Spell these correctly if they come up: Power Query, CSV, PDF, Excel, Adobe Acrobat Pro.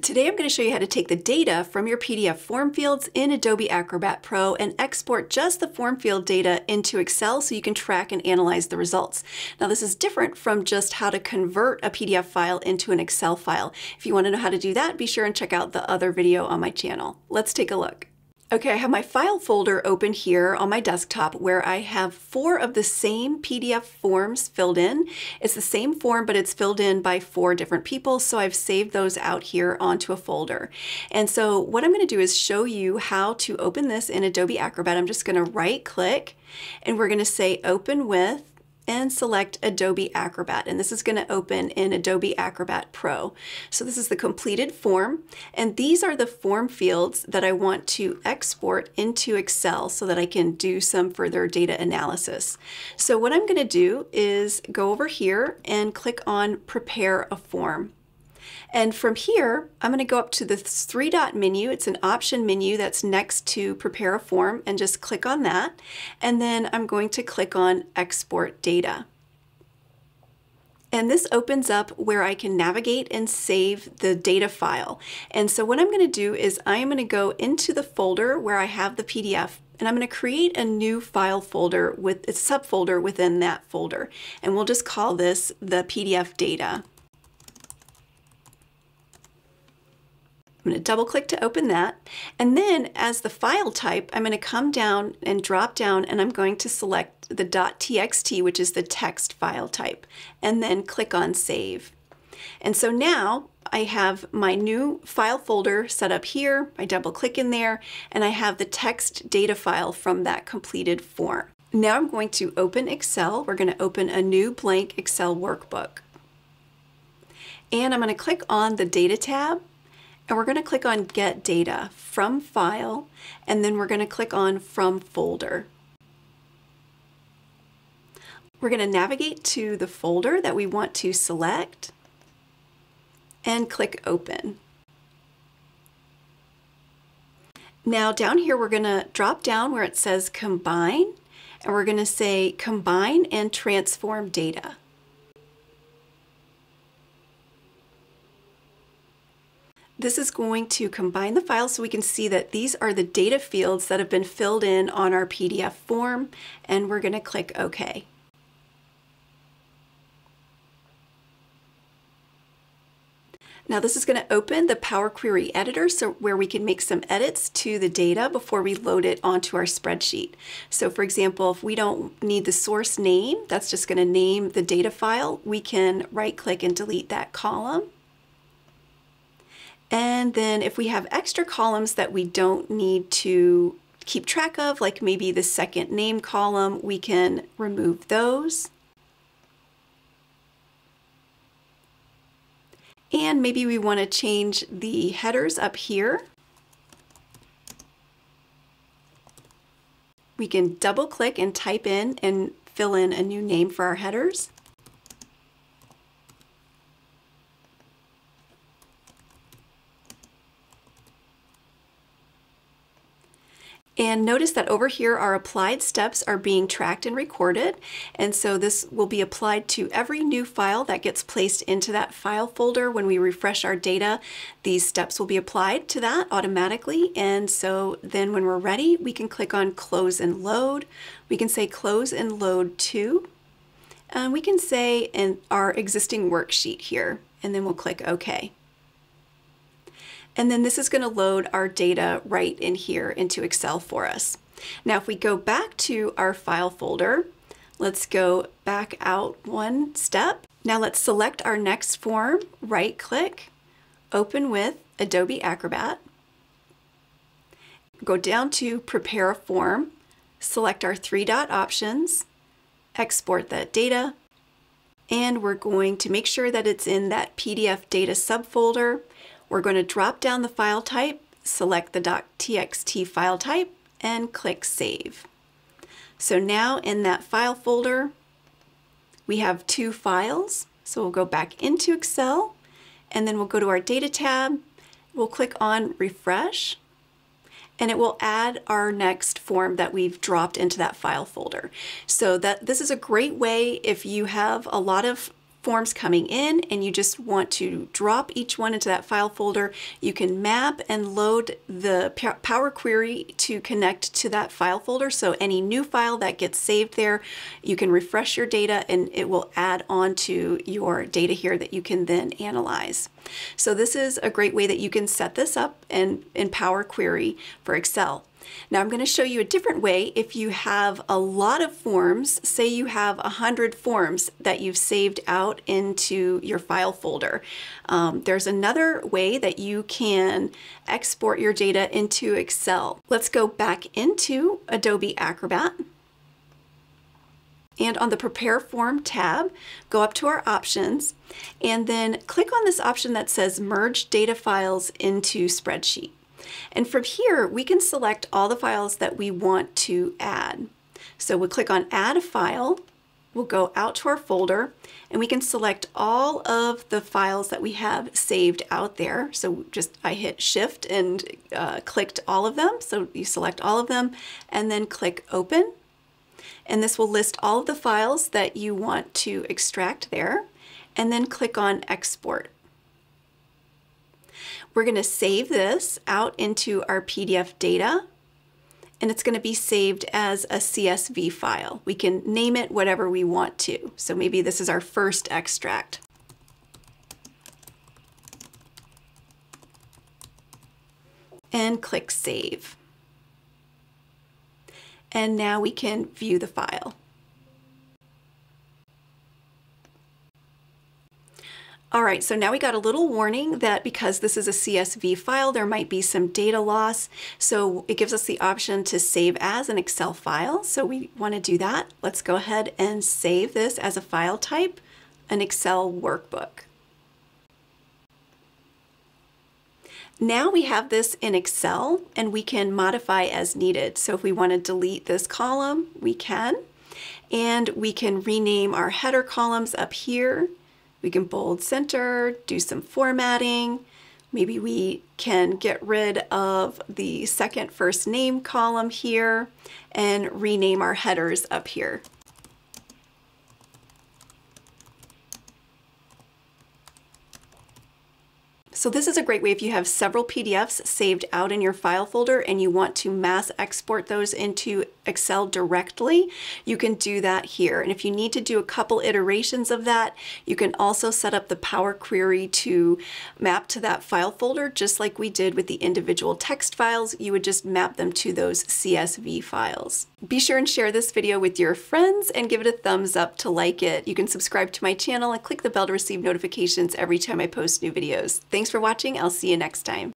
Today I'm going to show you how to take the data from your PDF form fields in Adobe Acrobat Pro and export just the form field data into Excel so you can track and analyze the results. Now this is different from just how to convert a PDF file into an Excel file. If you want to know how to do that, be sure and check out the other video on my channel. Let's take a look. Okay, I have my file folder open here on my desktop where I have 4 of the same PDF forms filled in. It's the same form, but it's filled in by 4 different people, so I've saved those out here onto a folder. And so what I'm going to do is show you how to open this in Adobe Acrobat. I'm just going to right click and we're going to say open with and select Adobe Acrobat, and this is going to open in Adobe Acrobat Pro. So this is the completed form, and these are the form fields that I want to export into Excel so that I can do some further data analysis. So what I'm going to do is go over here and click on Prepare a Form. And from here, I'm going to go up to this 3-dot menu. It's an option menu that's next to Prepare a Form, and just click on that. And then I'm going to click on Export Data. And this opens up where I can navigate and save the data file. And so what I'm going to do is I'm going to go into the folder where I have the PDF, and I'm going to create a new file folder with a subfolder within that folder. And we'll just call this the PDF data. I'm going to double click to open that, and then as the file type, I'm going to come down and drop down, and I'm going to select the .txt, which is the text file type, and then click on Save. And so now I have my new file folder set up here. I double click in there, and I have the text data file from that completed form. Now I'm going to open Excel. We're going to open a new blank Excel workbook, and I'm going to click on the Data tab. And we're going to click on Get Data from File, and then we're going to click on From Folder. We're going to navigate to the folder that we want to select and click Open. Now down here we're going to drop down where it says Combine, and we're going to say Combine and Transform Data. This is going to combine the files so we can see that these are the data fields that have been filled in on our PDF form, and we're going to click OK. Now this is going to open the Power Query editor, so where we can make some edits to the data before we load it onto our spreadsheet. So for example, if we don't need the source name, that's just going to name the data file, we can right click and delete that column. And then if we have extra columns that we don't need to keep track of, like maybe the second name column, we can remove those. And maybe we want to change the headers up here. We can double click and type in and fill in a new name for our headers. And notice that over here our applied steps are being tracked and recorded, and so this will be applied to every new file that gets placed into that file folder. When we refresh our data, these steps will be applied to that automatically, and so then when we're ready we can click on Close and Load. We can say Close and Load to, and we can say in our existing worksheet here, and then we'll click OK. And then this is going to load our data right in here into Excel for us. Now if we go back to our file folder, let's go back out one step. Now let's select our next form, right click, open with Adobe Acrobat, go down to Prepare a Form, select our 3-dot options, export that data, and we're going to make sure that it's in that PDF data subfolder. We're going to drop down the file type, select the .txt file type, and click Save. So now in that file folder, we have 2 files. So we'll go back into Excel, and then we'll go to our Data tab. We'll click on Refresh, and it will add our next form that we've dropped into that file folder. So that this is a great way if you have a lot of forms coming in and you just want to drop each one into that file folder. You can map and load the Power Query to connect to that file folder. So any new file that gets saved there, you can refresh your data and it will add on to your data here that you can then analyze. So this is a great way that you can set this up in Power Query for Excel. Now I'm going to show you a different way if you have a lot of forms. Say you have 100 forms that you've saved out into your file folder. There's another way that you can export your data into Excel. Let's go back into Adobe Acrobat. And on the Prepare Form tab, go up to our options and then click on this option that says Merge Data Files into Spreadsheet. And from here, we can select all the files that we want to add. So we'll click on Add a File, we'll go out to our folder, and we can select all of the files that we have saved out there. So just I hit Shift and clicked all of them. So you select all of them and then click Open. And this will list all of the files that you want to extract there, and then click on Export. We're going to save this out into our PDF data, and it's going to be saved as a CSV file. We can name it whatever we want to. So maybe this is our first extract. And click Save. And now we can view the file. All right, so now we got a little warning that because this is a CSV file, there might be some data loss. So it gives us the option to save as an Excel file. So we want to do that. Let's go ahead and save this as a file type, an Excel workbook. Now we have this in Excel and we can modify as needed. So if we want to delete this column, we can. And we can rename our header columns up here. We can bold center, do some formatting. Maybe we can get rid of the second first name column here and rename our headers up here. So this is a great way if you have several PDFs saved out in your file folder and you want to mass export those into Excel directly, you can do that here. And if you need to do a couple iterations of that, you can also set up the Power Query to map to that file folder, just like we did with the individual text files. You would just map them to those CSV files. Be sure and share this video with your friends and give it a thumbs up to like it. You can subscribe to my channel and click the bell to receive notifications every time I post new videos. Thanks for watching. I'll see you next time.